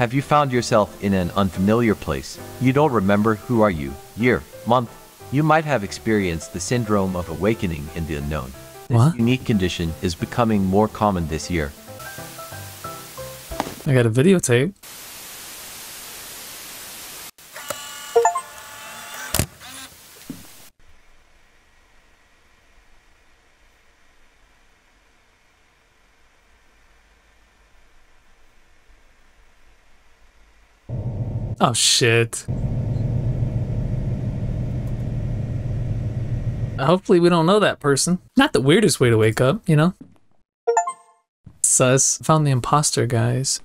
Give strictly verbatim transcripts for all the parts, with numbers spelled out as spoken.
Have you found yourself in an unfamiliar place? You don't remember who are you, year, month. You might have experienced the syndrome of awakening in the unknown. This what? unique condition is becoming more common this year. I got a videotape. Oh shit. Hopefully we don't know that person. Not the weirdest way to wake up, you know? Sus. Found the imposter, guys.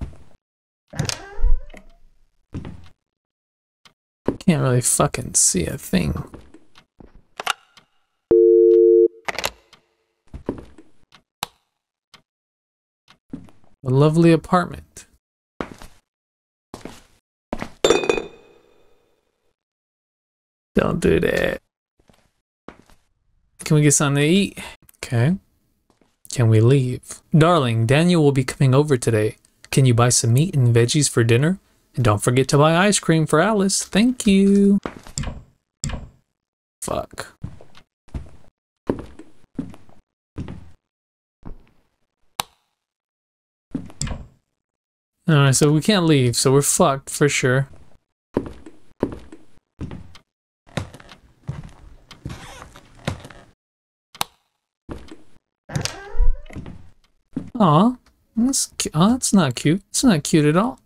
Can't really fucking see a thing. A lovely apartment. Don't do that. Can we get something to eat? Okay. Can we leave? Darling, Daniel will be coming over today. Can you buy some meat and veggies for dinner? And don't forget to buy ice cream for Alice. Thank you. Fuck. Alright, so we can't leave, so we're fucked for sure. Aw, that's, oh, that's not cute. It's not cute at all.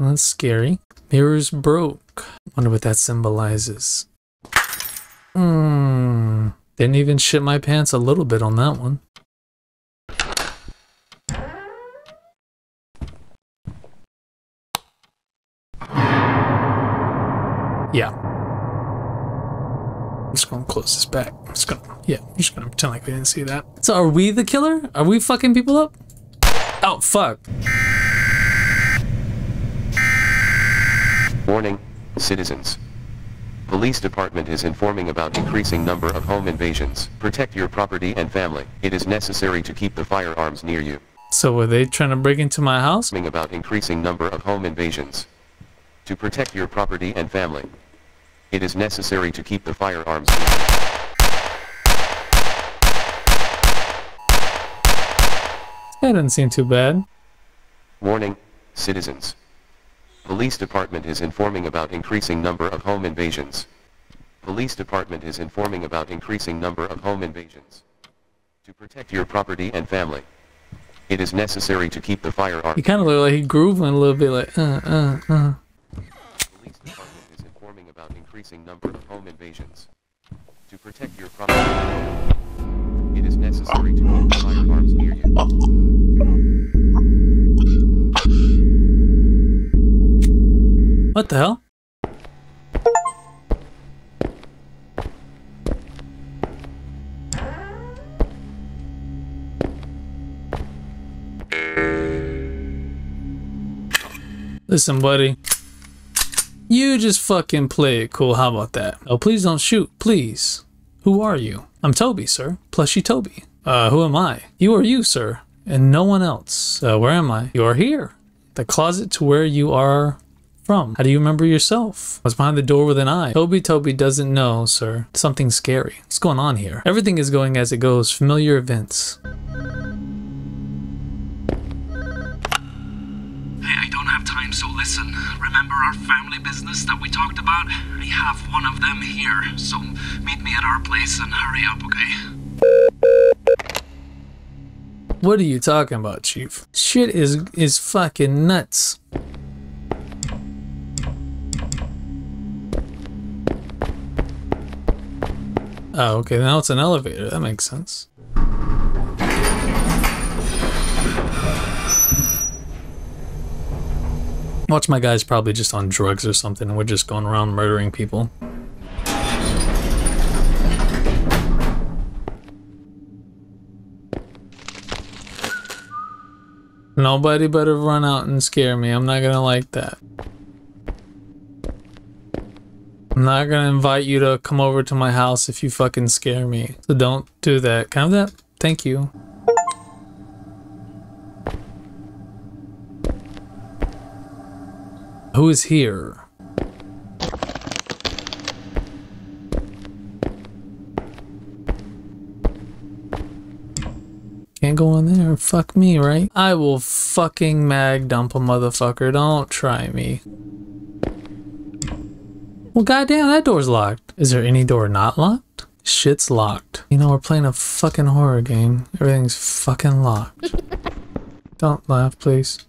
That's scary. Mirrors broke. Wonder what that symbolizes. Mmm. Didn't even shit my pants a little bit on that one. Yeah. I'm just gonna close this back. I'm just gonna. Yeah, I'm just gonna pretend like we didn't see that. So are we the killer? Are we fucking people up? Oh, fuck. Warning, citizens. Police department is informing about increasing number of home invasions. Protect your property and family. It is necessary to keep the firearms near you. So were they trying to break into my house? About increasing number of home invasions. To protect your property and family. It is necessary to keep the firearms near you. That doesn't seem too bad. Warning, citizens. Police department is informing about increasing number of home invasions. Police department is informing about increasing number of home invasions. To protect your property and family. It is necessary to keep the firearms. He kind of looked like he grooving a little bit like, uh, uh, uh. Police department is informing about increasing number of home invasions. To protect your property. It is necessary to keep the firearms near you. What the hell? Listen, buddy. You just fucking play it cool. How about that? Oh, please don't shoot. Please. Who are you? I'm Toby, sir. Plushy Toby. Uh, who am I? You are you, sir. And no one else. Uh, where am I? You are here. The closet to where you are from. How do you remember yourself? I was behind the door with an eye. Toby Toby doesn't know, sir. Something scary. What's going on here? Everything is going as it goes. Familiar events. Hey, I don't have time, so listen. Remember our family business that we talked about? I have one of them here, so meet me at our place and hurry up, okay? What are you talking about, Chief? Shit is is fucking nuts. Oh, okay, now it's an elevator. That makes sense. Watch, my guy's probably just on drugs or something and we're just going around murdering people. Nobody better run out and scare me. I'm not gonna like that. I'm not gonna invite you to come over to my house if you fucking scare me. So don't do that. Can I have that? Thank you. Who is here? Can't go in there. Fuck me, right? I will fucking mag dump a motherfucker. Don't try me. Well, goddamn, that door's locked. Is there any door not locked? Shit's locked. You know, we're playing a fucking horror game. Everything's fucking locked. Don't laugh, please.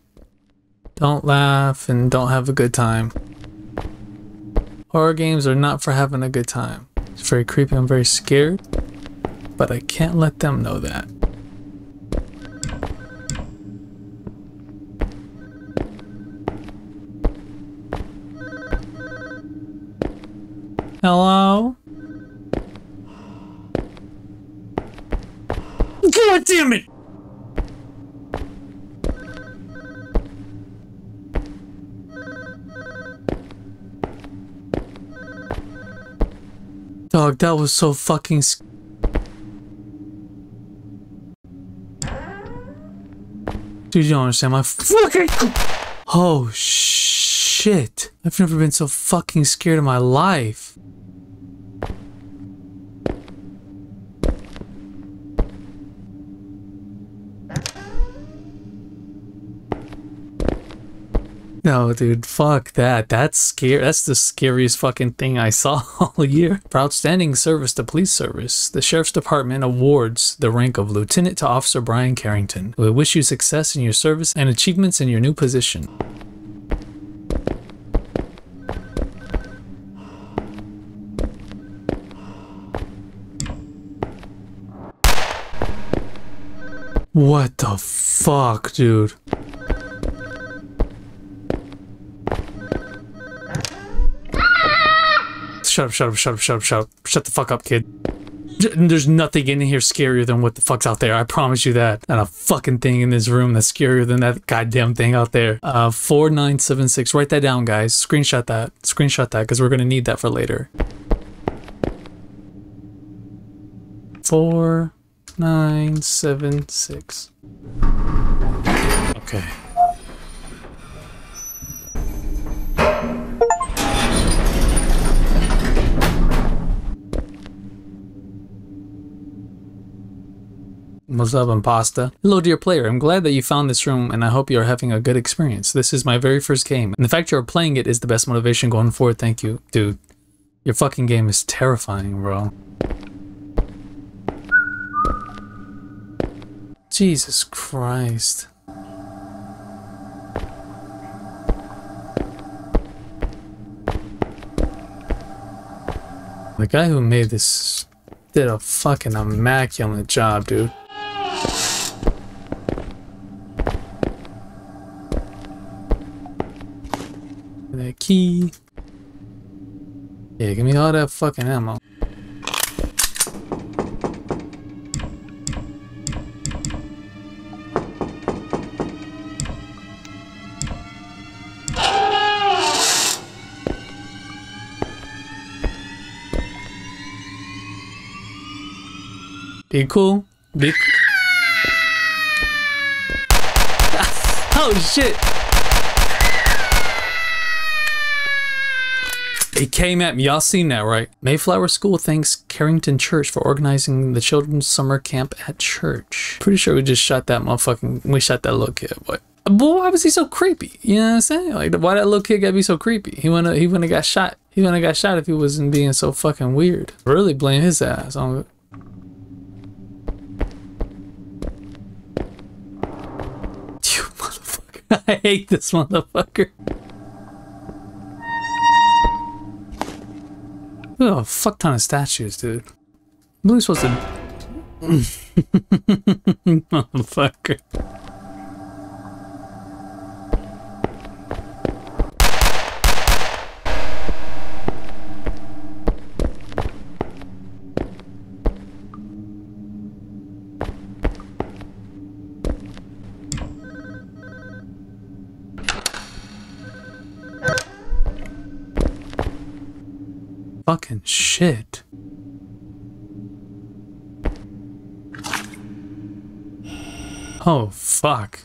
Don't laugh and don't have a good time. Horror games are not for having a good time. It's very creepy. I'm very scared. But I can't let them know that. Hello? God damn it! Dog, that was so fucking sc- Dude, you don't understand my fucking- Oh shit! I've never been so fucking scared in my life. No, dude, fuck that. That's scary. That's the scariest fucking thing I saw all year. For outstanding service to police service, the Sheriff's Department awards the rank of Lieutenant to Officer Brian Carrington. We wish you success in your service and achievements in your new position. What the fuck, dude? Shut up, shut up, shut up, shut up, shut up. Shut the fuck up, kid. There's nothing in here scarier than what the fuck's out there. I promise you that. Not a fucking thing in this room that's scarier than that goddamn thing out there. Uh, four nine seven six. Write that down, guys. Screenshot that. Screenshot that, because we're going to need that for later. four nine seven six. Okay. What's up, Impasta? Hello, dear player. I'm glad that you found this room, and I hope you are having a good experience. This is my very first game, and the fact you are playing it is the best motivation going forward. Thank you, dude. Your fucking game is terrifying, bro. Jesus Christ. The guy who made this did a fucking immaculate job, dude. That key. Yeah, give me all that fucking ammo. Be cool. Be cool. Oh shit! It came at me. Y'all seen that, right? Mayflower School thanks Carrington Church for organizing the children's summer camp at church. Pretty sure we just shot that motherfucking. We shot that little kid, but boy, why was he so creepy? You know what I'm saying? Like, why that little kid gotta be so creepy? He wanna, he wanna got shot. He wanna got shot if he wasn't being so fucking weird. Really blame his ass on. I hate this motherfucker. Look at a fuck ton of statues, dude. What are we supposed to... Motherfucker. Fucking shit. Oh, fuck.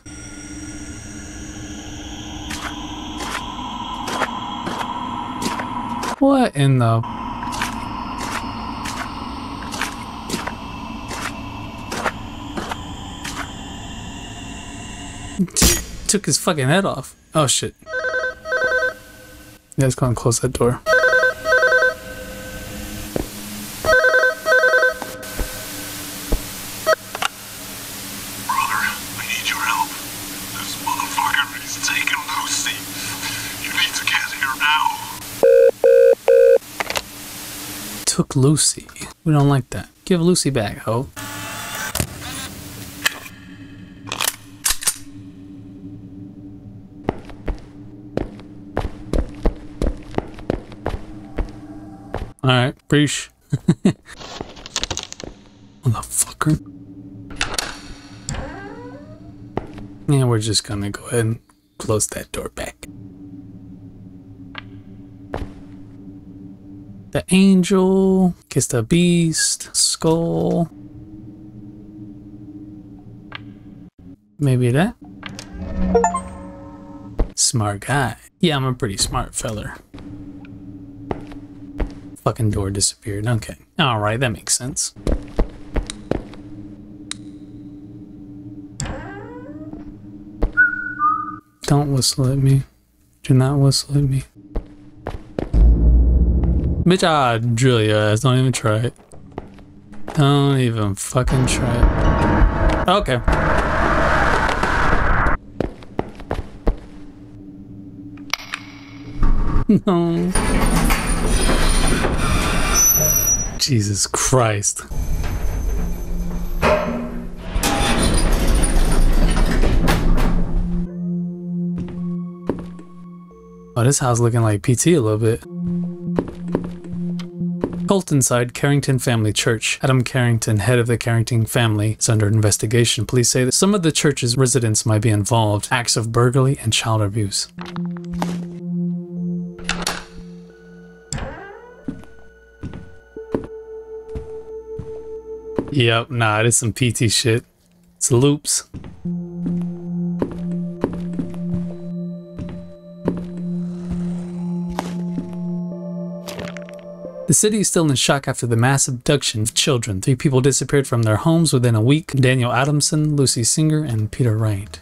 What in the... Took his fucking head off. Oh shit. Yeah, let's go and close that door. Took Lucy. We don't like that. Give Lucy back, ho. Alright, preach. Motherfucker. Yeah, we're just gonna go ahead and close that door back. The angel, kiss the beast, skull. Maybe that? Smart guy. Yeah, I'm a pretty smart feller. Fucking door disappeared. Okay. Alright, that makes sense. Don't whistle at me. Do not whistle at me. Bitch, ah, drill your ass. Don't even try it. Don't even fucking try it. Okay. No. Jesus Christ. Oh, this house looking like P T a little bit. Cult inside Carrington Family Church. Adam Carrington, head of the Carrington family, is under investigation. Police say that some of the church's residents might be involved. Acts of burglary and child abuse. Yep, nah, it is some P T shit. It's loops. The city is still in shock after the mass abduction of children. Three people disappeared from their homes within a week. Daniel Adamson, Lucy Singer, and Peter Wright.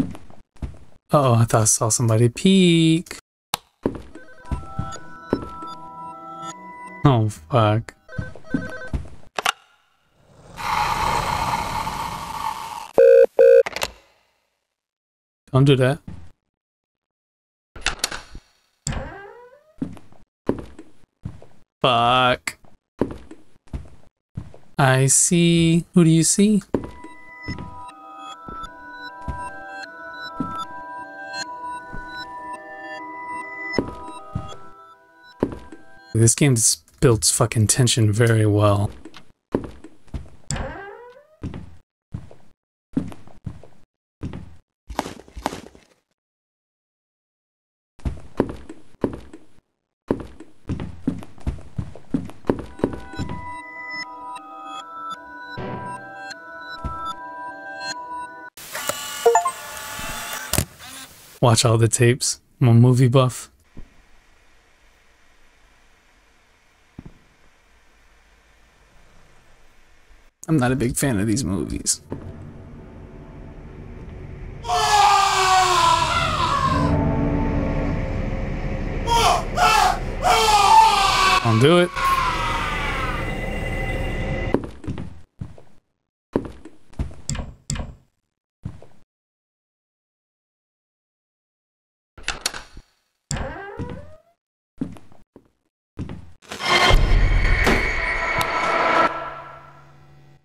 Uh-oh, I thought I saw somebody peek. Oh, fuck. Don't do that. Fuck. I see. Who do you see? This game just builds fucking tension very well. Watch all the tapes. I'm a movie buff. I'm not a big fan of these movies. Don't do it.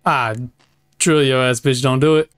Ah, drill your ass, bitch, don't do it.